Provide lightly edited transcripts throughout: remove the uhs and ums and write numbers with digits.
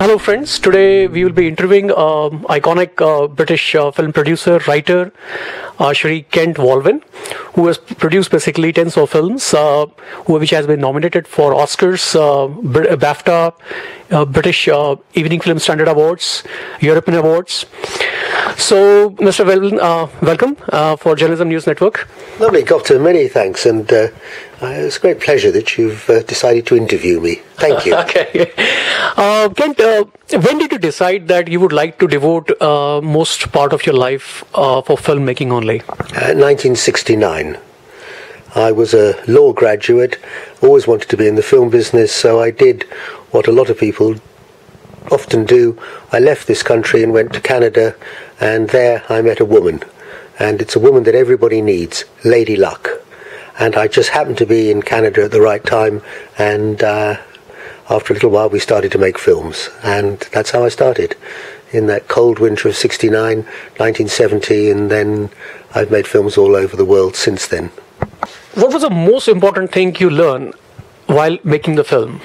Hello friends, today we will be interviewing iconic British film producer, writer, Shree Kent Walwin, who has produced basically tens of films, which has been nominated for Oscars, BAFTA, British Evening Film Standard Awards, European Awards. So, Mr. Walwin, welcome for Journalism News Network. Lovely, Gopta, many thanks, and it's a great pleasure that you've decided to interview me. Thank you. Okay. Kent, when did you decide that you would like to devote most part of your life for filmmaking only? 1969. I was a law graduate, always wanted to be in the film business, so I did what a lot of people often do. I left this country and went to Canada, and there I met a woman, and it's a woman that everybody needs, Lady Luck, and I just happened to be in Canada at the right time, and after a little while we started to make films, and that's how I started, in that cold winter of 69, 1970, and then I've made films all over the world since then. What was the most important thing you learned while making the film?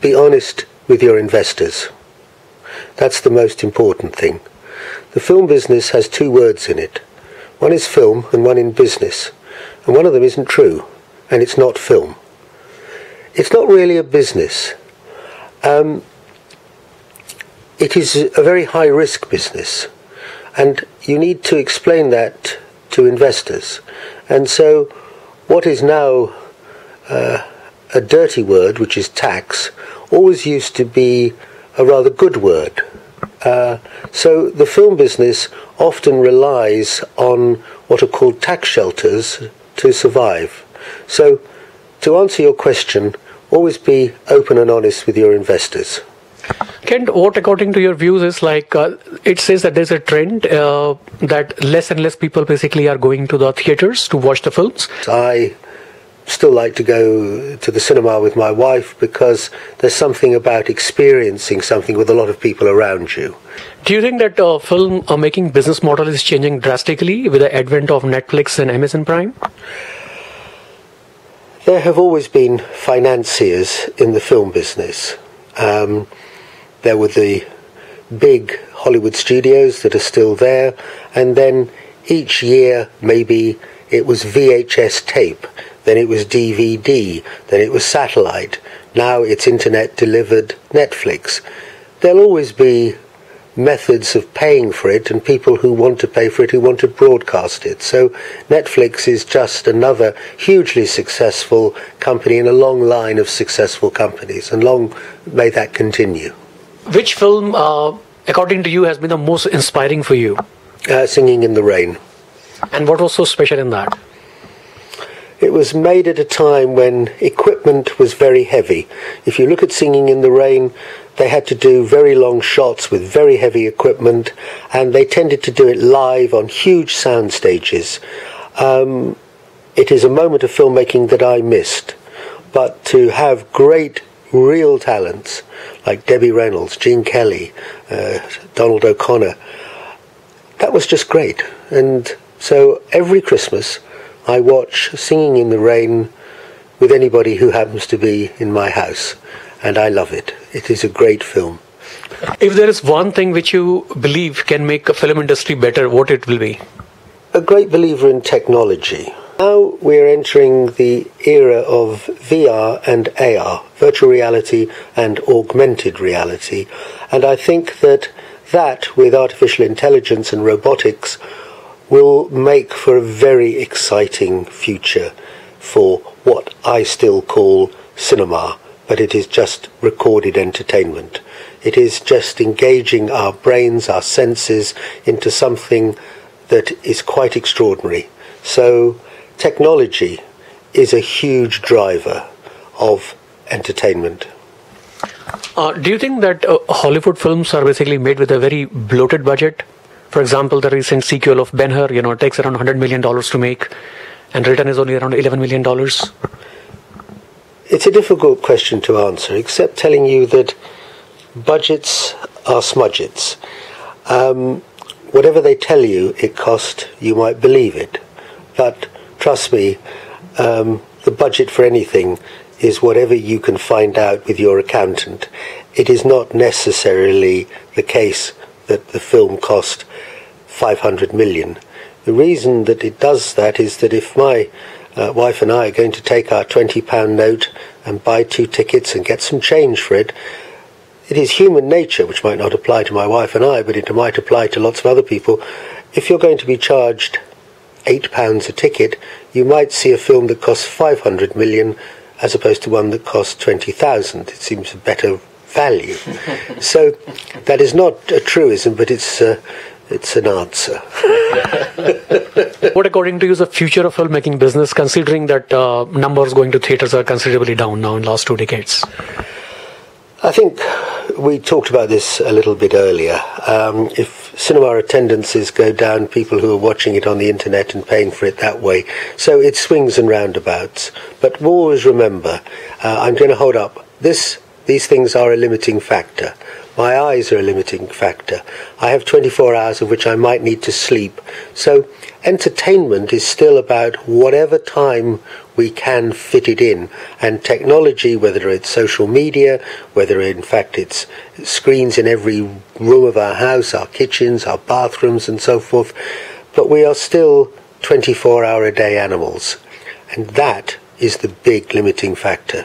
Be honest with your investors. That's the most important thing. The film business has two words in it. One is film and one in business. And one of them isn't true, and it's not film. It's not really a business. It is a very high-risk business, and you need to explain that to investors. And so what is now a dirty word, which is tax, always used to be a rather good word. So the film business often relies on what are called tax shelters to survive. So to answer your question, always be open and honest with your investors. Kent, what according to your views is like, it says that there's a trend that less and less people basically are going to the theatres to watch the films. I still like to go to the cinema with my wife because there's something about experiencing something with a lot of people around you. Do you think that film making business model is changing drastically with the advent of Netflix and Amazon Prime? There have always been financiers in the film business. There were the big Hollywood studios that are still there, and then each year maybe it was VHS tape, then it was DVD, then it was satellite, now it's internet-delivered Netflix. There'll always be methods of paying for it and people who want to pay for it, who want to broadcast it. So Netflix is just another hugely successful company in a long line of successful companies, and long may that continue. Which film, according to you, has been the most inspiring for you? Singing in the Rain. And what was so special in that? It was made at a time when equipment was very heavy. If you look at Singing in the Rain, they had to do very long shots with very heavy equipment, and they tended to do it live on huge sound stages. It is a moment of filmmaking that I missed, but to have great real talents like Debbie Reynolds, Gene Kelly, Donald O'Connor, that was just great. And so every Christmas I watch Singing in the Rain with anybody who happens to be in my house, and I love it. It is a great film. If there is one thing which you believe can make a film industry better, what it will be? A great believer in technology. Now we're entering the era of VR and AR, virtual reality and augmented reality, and I think that with artificial intelligence and robotics will make for a very exciting future for what I still call cinema, but it is just recorded entertainment. It is just engaging our brains, our senses, into something that is quite extraordinary. So technology is a huge driver of entertainment. Do you think that Hollywood films are basically made with a very bloated budget? For example, the recent sequel of Ben-Hur, you know, it takes around $100 million to make, and return is only around $11 million. It's a difficult question to answer, except telling you that budgets are smudgets. Whatever they tell you it cost, you might believe it. But trust me, the budget for anything is whatever you can find out with your accountant. It is not necessarily the case that the film cost 500 million. The reason that it does that is that if my wife and I are going to take our £20 note and buy 2 tickets and get some change for it, it is human nature, which might not apply to my wife and I, but it might apply to lots of other people. If you're going to be charged £8 a ticket, you might see a film that costs 500 million as opposed to one that costs 20,000. It seems a better value. So that is not a truism, but it's an answer. What, according to you, is the future of filmmaking business, considering that numbers going to theatres are considerably down now in the last 2 decades? I think we talked about this a little bit earlier. If cinema attendances go down, people who are watching it on the internet and paying for it that way. So it swings and roundabouts. But always remember, I'm going to hold up, these things are a limiting factor. My eyes are a limiting factor. I have 24 hours of which I might need to sleep. So entertainment is still about whatever time we can fit it in. And technology, whether it's social media, whether in fact it's screens in every room of our house, our kitchens, our bathrooms and so forth, but we are still 24-hour-a-day animals. And that is the big limiting factor.